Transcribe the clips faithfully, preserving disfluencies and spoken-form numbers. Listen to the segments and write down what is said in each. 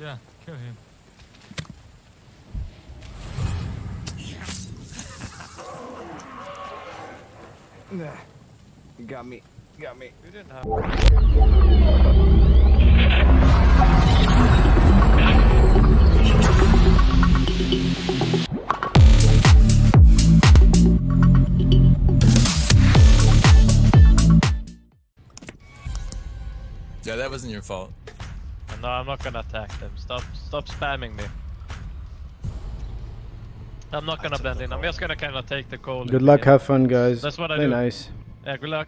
Yeah, kill him. Nah, you got me. You got me. You didn't have. Yeah, that wasn't your fault. No, I'm not gonna attack them. Stop, stop spamming me. I'm not gonna blend in. I'm just gonna kind of take the cold. Good luck, have fun, guys. That's what I do. Play nice. Yeah, good luck.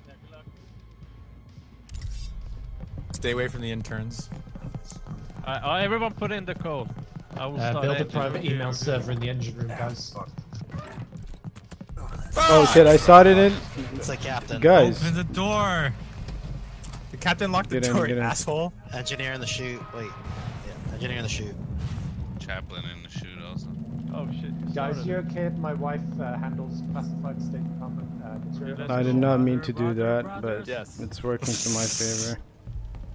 Stay away from the interns. I, I, everyone, put in the cold. I will uh, start build a private email server in the engine room, guys. Oh shit! I started it. It's the captain. Guys, open the door. Captain locked the door, asshole. Engineer in the chute. Wait. Yeah, engineer in the chute. Chaplain in the chute also. Oh shit. Guys, you okay? My wife uh, handles classified state department uh, material. I did not mean to do that, but yes, it's working to my favor.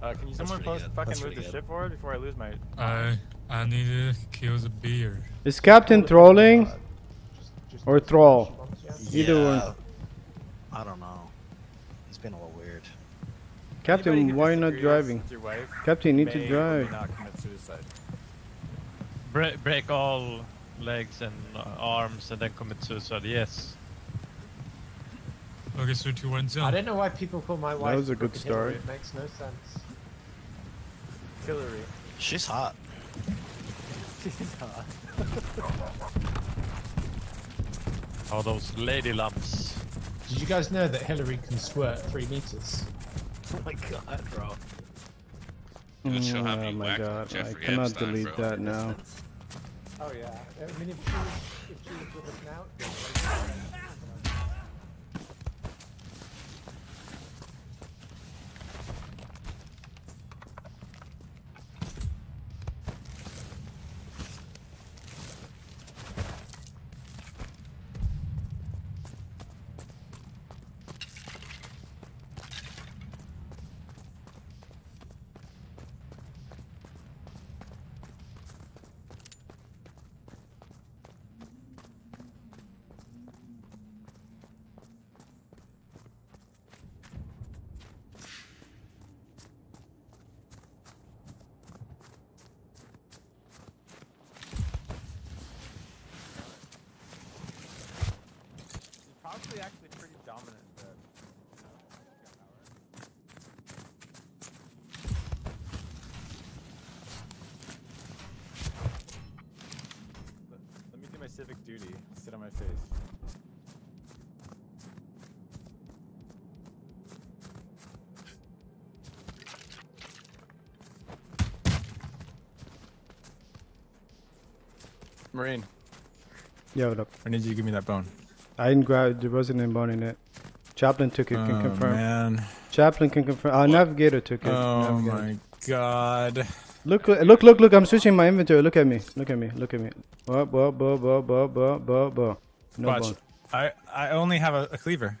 Uh, can you someone post fucking move the ship forward before I lose my... I... I need to kill the beer. Is Captain trolling? Or troll? Either one. I don't know. It's been a little weird. Captain, why not driving? Captain, you need to drive. Break, break all legs and arms and then commit suicide, yes. Okay, so two one zero. I don't know why people call my wife. That was a good story. It makes no sense. Hillary. She's hot. She's hot. Oh, those lady lumps. Did you guys know that Hillary can squirt three meters? Oh my god, bro. Oh my god, I cannot delete that now. Oh yeah, I mean if she was, if she was with us now... Actually, actually pretty dominant. But let me do my civic duty. Sit on my face. Marine. Yeah, what up? I need you to give me that bone. I didn't grab. There wasn't any bone in it. Chaplain took it. Can oh, confirm. Man. Chaplain can confirm. Our uh, navigator took it. Oh navigator. My god! Look! Look! Look! Look! I'm switching my inventory. Look at me! Look at me! Look at me! Bo bo bo bo bo bo bo bo. No Watch. Bone. I I only have a, a cleaver.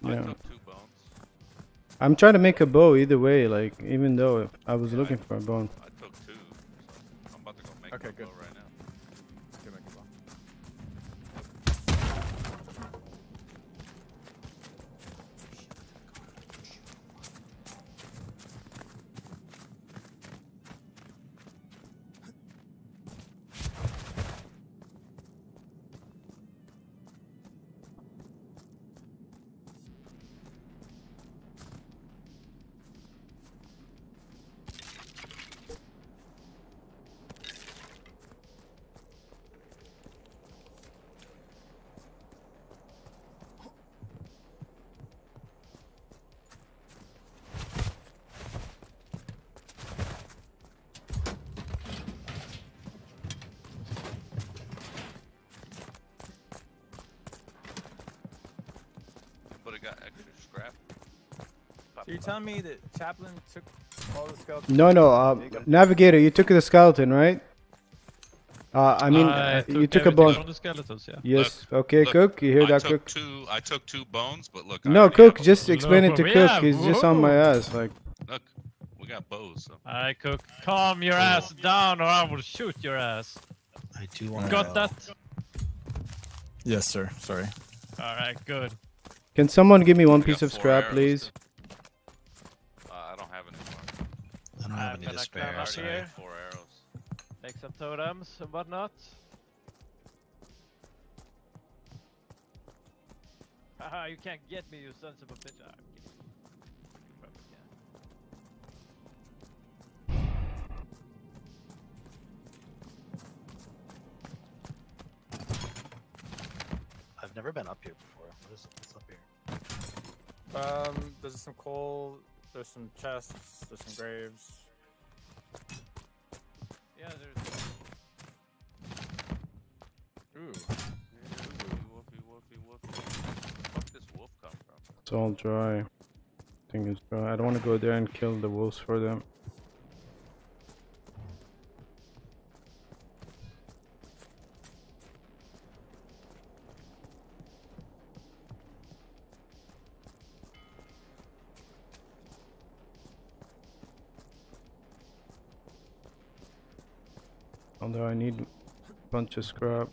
Yeah. I have two bones. I'm trying to make a bow either way. Like even though I was yeah, looking I, for a bone. I took two. So I'm about to go make okay, a good. Bow right now. So you're telling me that Chaplain took all the skeletons? No, no, uh, Navigator, you took the skeleton, right? Uh, I mean, I took you took a bone. The skeletons, yeah. Yes, look, okay, look, Cook, you hear I that, took Cook? Two, I took two bones, but look. No, Cook, just explain it to Cook, he's just on my ass, like. Look, we we got bows. So. I could calm your ass down, or I will shoot your ass. I do want. Got that? Yes, sir. Sorry. All right, good. Can someone give me one piece of scrap, please? Uh, I don't have any. I don't have any to spare. I already have four arrows. Make some totems and whatnot. Haha, you can't get me, you sons of a bitch. Ah, I'm kidding. You probably can. I've never been up here before. What is what's up here? Um, there's some coal, there's some chests, there's some graves. Yeah, there's... Ooh. It's all dry. Thing is dry. I don't want to go there and kill the wolves for them. Although I need a bunch of scrap.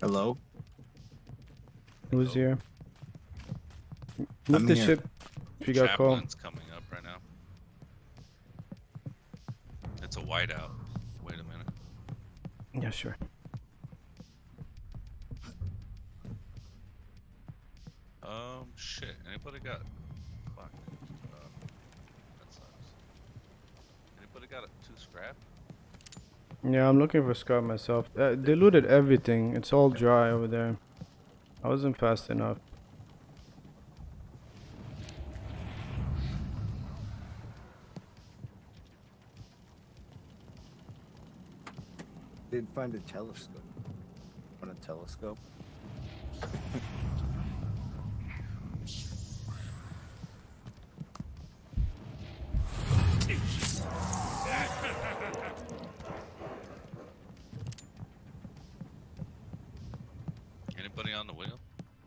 Hello? Who's Hello. here? Move I'm the here. ship if you got called. Chaplain's coming up right now. It's a whiteout. Wait a minute. Yeah, sure. Um, shit. Anybody got... Fuck. Uh, that sucks. Anybody got a two scrap? Yeah, I'm looking for scrap myself. Uh, they looted everything. It's all dry over there. I wasn't fast enough. Did find a telescope. Want a telescope?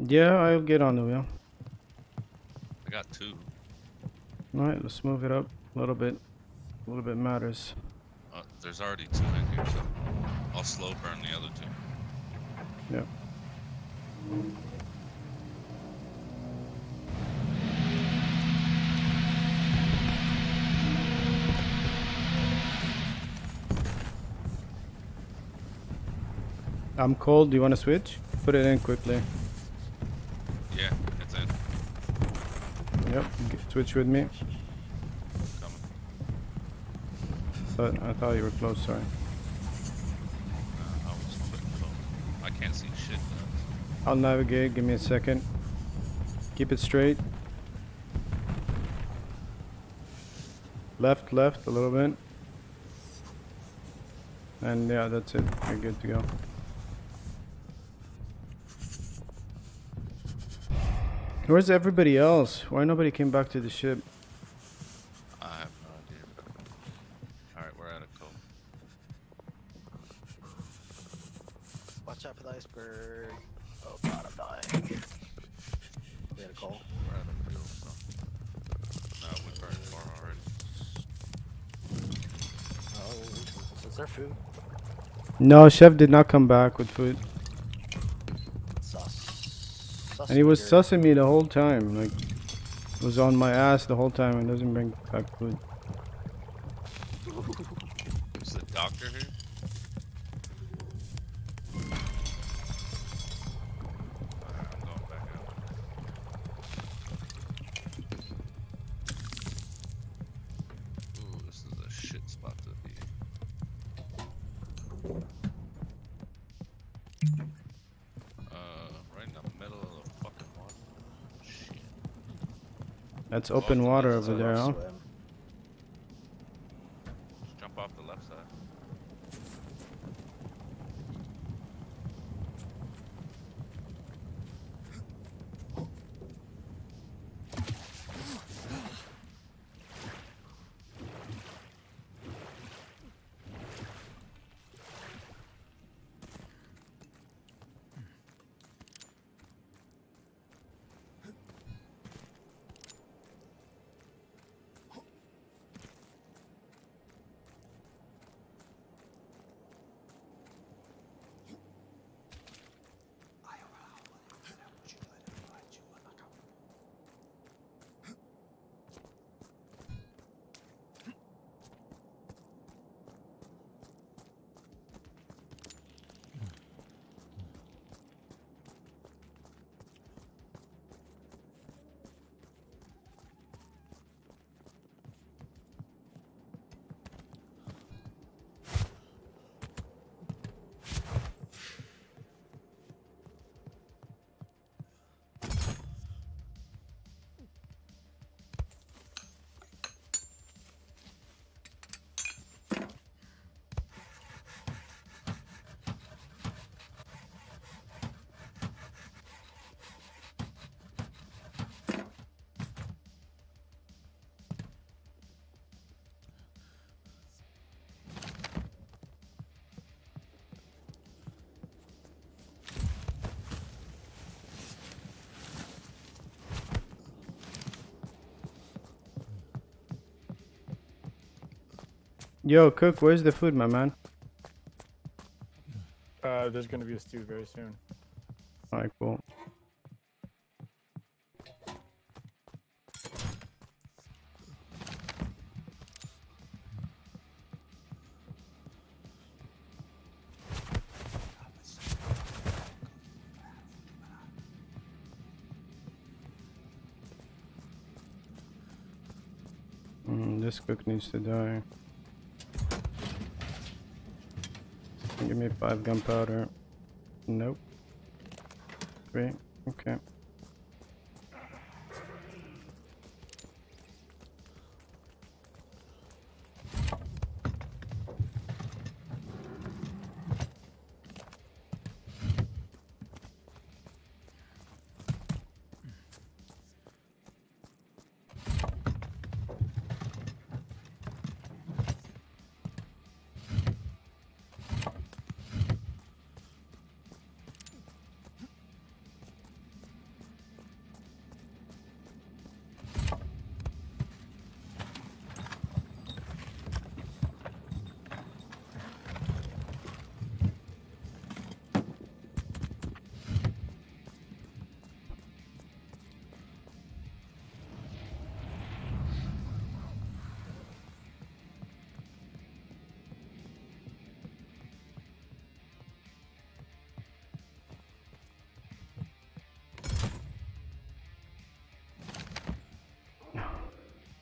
Yeah, I'll get on the wheel. I got two. Alright, let's move it up a little bit. A little bit matters. Uh, there's already two in here, so I'll slow burn the other two. Yep. I'm cold. Do you want to switch? Put it in quickly. Yep, switch with me. But I thought you were close, sorry. Uh, I was a bit close. I can't see shit now. I'll navigate, give me a second. Keep it straight. Left, left a little bit. And yeah, that's it. You're good to go. Where's everybody else? Why nobody came back to the ship? I have no idea. Alright, we're out of coal. Watch out for the iceberg. Oh god, I'm dying. We out of coal? We're out of fuel, so. No, we burned farm already. Oh, is there food? No, Chef did not come back with food. And he was sussing me the whole time, like, was on my ass the whole time and doesn't bring back food. Is the doctor here? I'm going back out. That's open water over there, huh? Jump off the left side. Yo, cook, where's the food, my man? Uh, there's gonna be a stew very soon. Alright, cool. Mm, this cook needs to die. Give me five gunpowder. Nope. Three. Okay.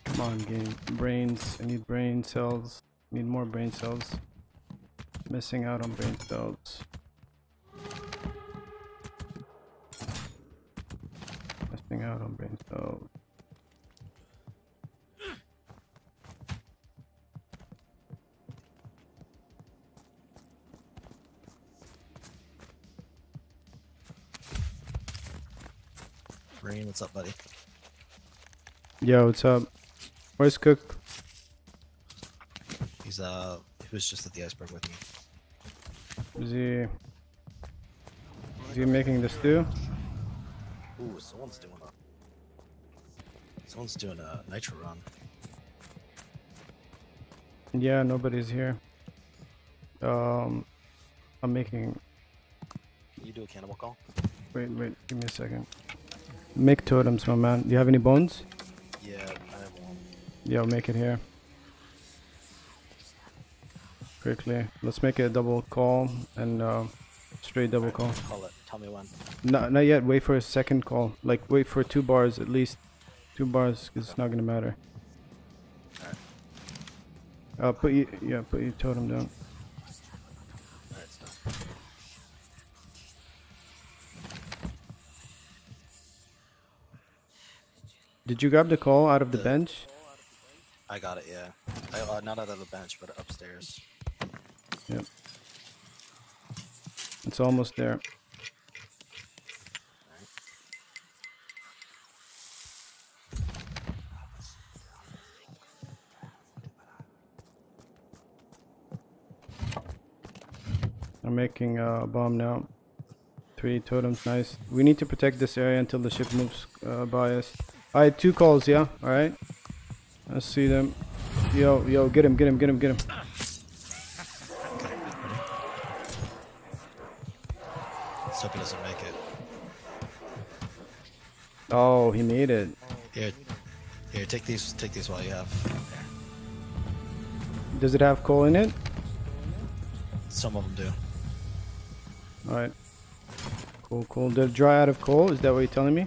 Come on, game. Brains. I need brain cells. I need more brain cells. Missing out on brain cells. Missing out on brain cells. Brain, what's up, buddy? Yo, what's up? Where's Cook? He's uh, he was just at the iceberg with me. Is he? Is he making the stew? Ooh, someone's doing a. Someone's doing a nitro run. Yeah, nobody's here. Um, I'm making. Can you do a cannibal call? Wait, wait, give me a second. Make totems, my man. Do you have any bones? Yeah. Yo, make it here. Quickly. Let's make it a double call and uh, straight double call. Call it. Tell me when. No, not yet. Wait for a second call. Like, wait for two bars at least. Two bars, because it's not going to matter. Alright. Uh, put you, yeah, put your totem down. Alright, stop. Did you grab the call out of the, the bench? I got it, yeah. I, uh, not out of the bench, but upstairs. Yep. It's almost there. I'm making a bomb now. Three totems, nice. We need to protect this area until the ship moves uh, by us. I had two calls, yeah? Alright. Let's see them. Yo, yo, get him, get him, get him, get him. Let's hope he doesn't make it. Oh, he made it. Here, here, take these, take these while you have. Does it have coal in it? Some of them do. Alright. Cool, cool. They're dry out of coal? Is that what you're telling me?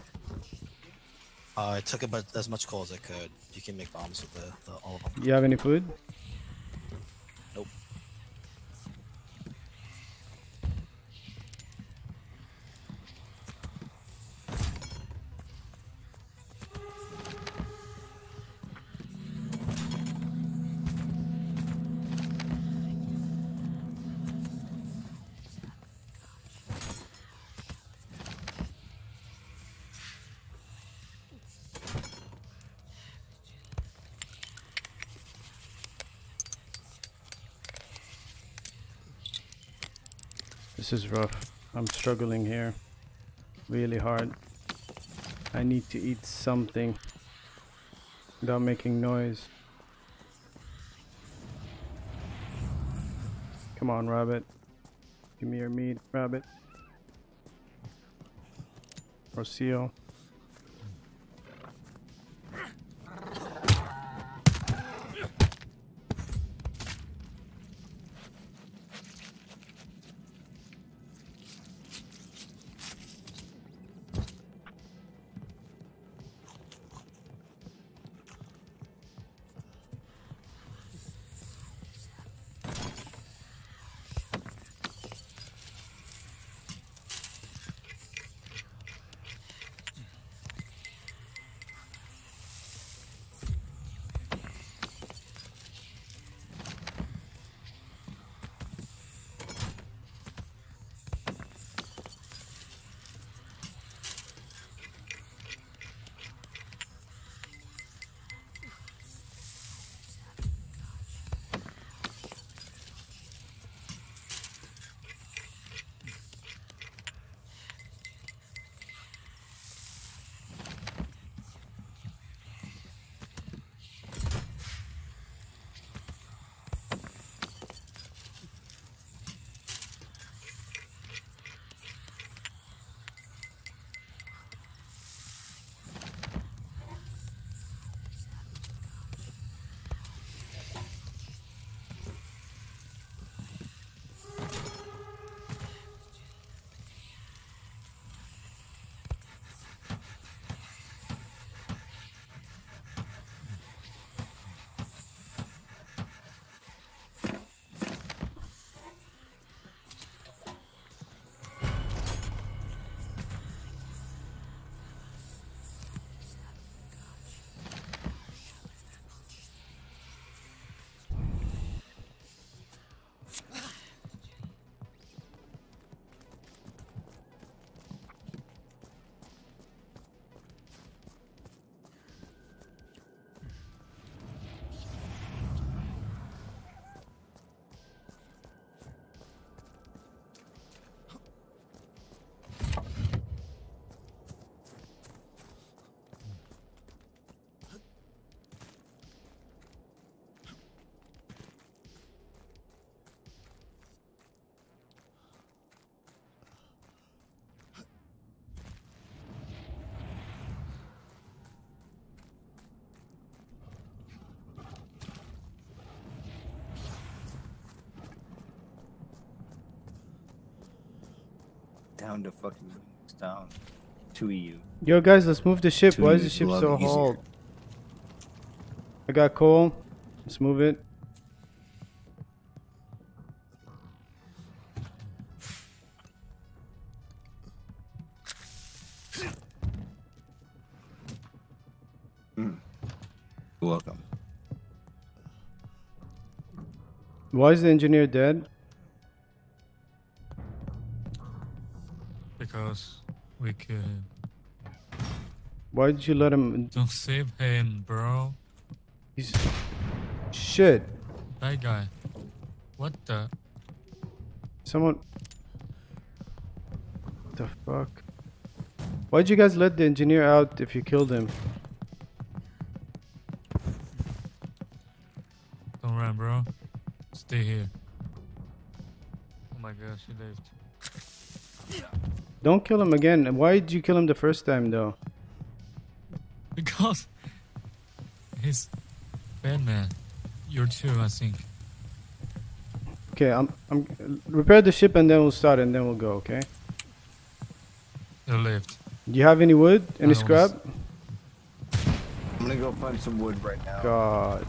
Uh, I took about as much coal as I could. You can make bombs with the, the, all of them. You have any food? Nope. This is rough. I'm struggling here really hard. I need to eat something without making noise. Come on, rabbit. Give me your meat, rabbit. Or seal. Down to fucking down to E U. Yo guys, let's move the ship. Why is the ship so hauled? I got coal. Let's move it. overlook them. Why is the engineer dead? Because we could. Why did you let him? Don't save him, bro. He's shit. That guy. What the? Someone. What the fuck? Why'd you guys let the engineer out if you killed him? Don't run, bro. Stay here. Oh my gosh, he lived. Don't kill him again. Why did you kill him the first time, though? Because he's bad, man. You're too, I think. Okay, I'm. I'm repair the ship and then we'll start and then we'll go. Okay. They're left. Do you have any wood? Any scrap? I'm gonna go find some wood right now. God.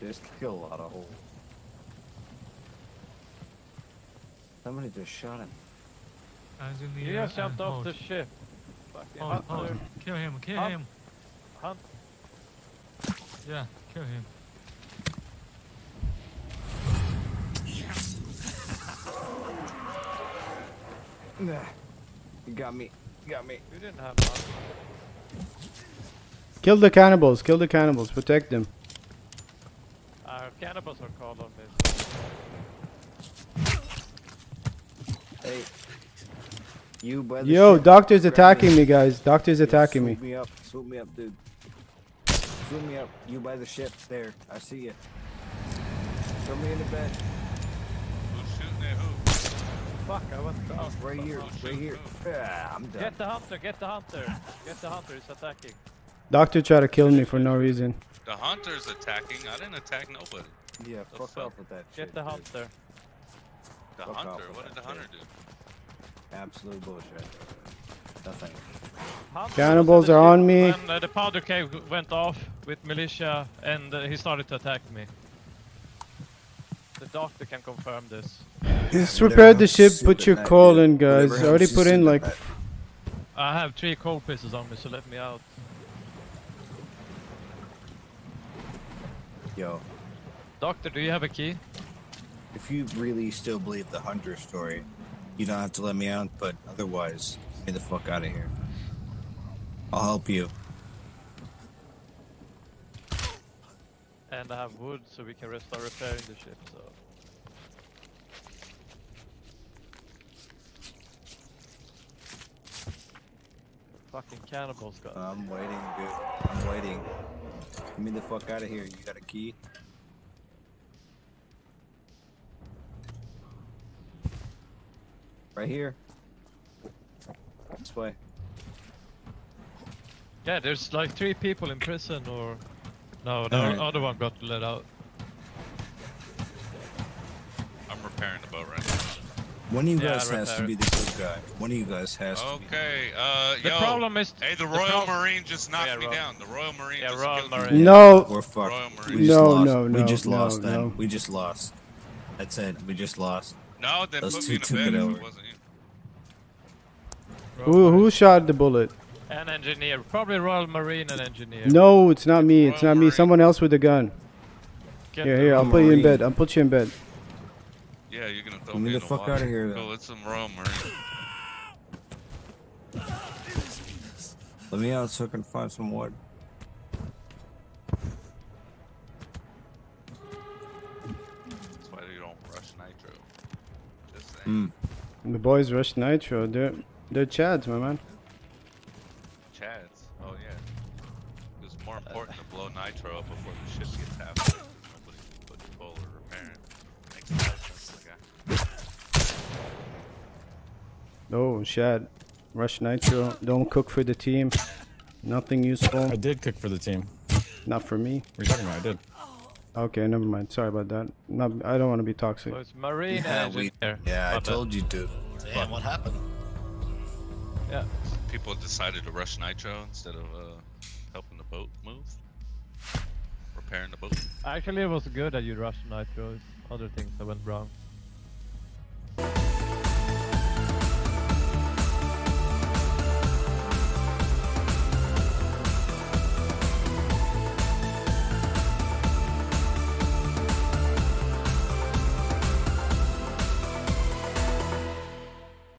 Just kill a lot of holes. Somebody just shot him. He just jumped off the ship. Hold, hold. Kill him, kill Hunt. him. Hunt. Yeah, kill him. You got me, you got me. You didn't have much. Kill the cannibals, kill the cannibals, protect them. Our cannibals are called on this. Hey. You by the Yo, ship. Doctor's attacking me. me, guys. Doctor's yeah, attacking swoop me. me up. Swoop me up, dude. Swoop me up. You by the ship. There. I see you. Throw me in the bed. Who's shooting at who? Fuck, I was down. Right here. Right here. Ah, I'm done. Get the hunter. Get the hunter. Get the hunter. He's attacking. Doctor tried to kill me for no reason. The hunter's attacking. I didn't attack nobody. Yeah, so fuck, fuck off with that shit. Get the dude. hunter. The Fuck hunter? What did the hunter shit. do? Absolute bullshit. Nothing. Cannibals are on me. When, uh, the powder cave went off with militia and uh, he started to attack me. The doctor can confirm this. Just repair the ship, put your coal in, guys. I already put in like... I have three coal pieces on me, so let me out. Yo. Doctor, do you have a key? If you really still believe the hunter story, you don't have to let me out, but otherwise, get the fuck out of here. I'll help you. And I have wood, so we can restart repairing the ship, so... Fucking cannibals got... I'm waiting, dude. I'm waiting. Get me the fuck out of here. You got a key? Right here. This way. Yeah, there's like three people in prison, or no, the no, right. other one got let out. I'm repairing the boat right now. One of you guys yeah, has to be the good guy. One of you guys has okay, to. Okay. Uh, the yo, problem is. Hey, the Royal the Marine just knocked yeah, me Royal. down. The Royal Marine. Yeah, just Royal Marine. Me. No. We're fucked. Royal Marine. We just no, lost. no, no. We just no, lost. No. Then we just lost. That's it. We just lost. No, then put two, me in a bed if over. it wasn't you. Who, who shot the bullet? An engineer. Probably Royal Marine, an engineer. No, it's not me. Royal it's not Marine. me. Someone else with the gun. Get here, here. I'll Marine. put you in bed. I'll put you in bed. Yeah, you're gonna throw Get me in the fuck water. out of here, though. Go, it's some Royal Marine. Let me out so I can find some wood. Mm. The boys rush Nitro. They're, they're Chads, my man. Chads? Oh, yeah. It's more important to blow Nitro up before the ship gets half full. Nobody can put the bowl or repair it. Makes no sense, the guy. Oh, Chad. Rush Nitro. Don't cook for the team. Nothing useful. I did cook for the team. Not for me. What are you talking about? I did. Okay, never mind. Sorry about that. Not, I don't want to be toxic. So it's Marine yeah, we, yeah I told you to. Damn, what happened? Yeah. People decided to rush Nitro instead of uh, helping the boat move. Repairing the boat. Actually, it was good that you rushed Nitro. Other things that went wrong.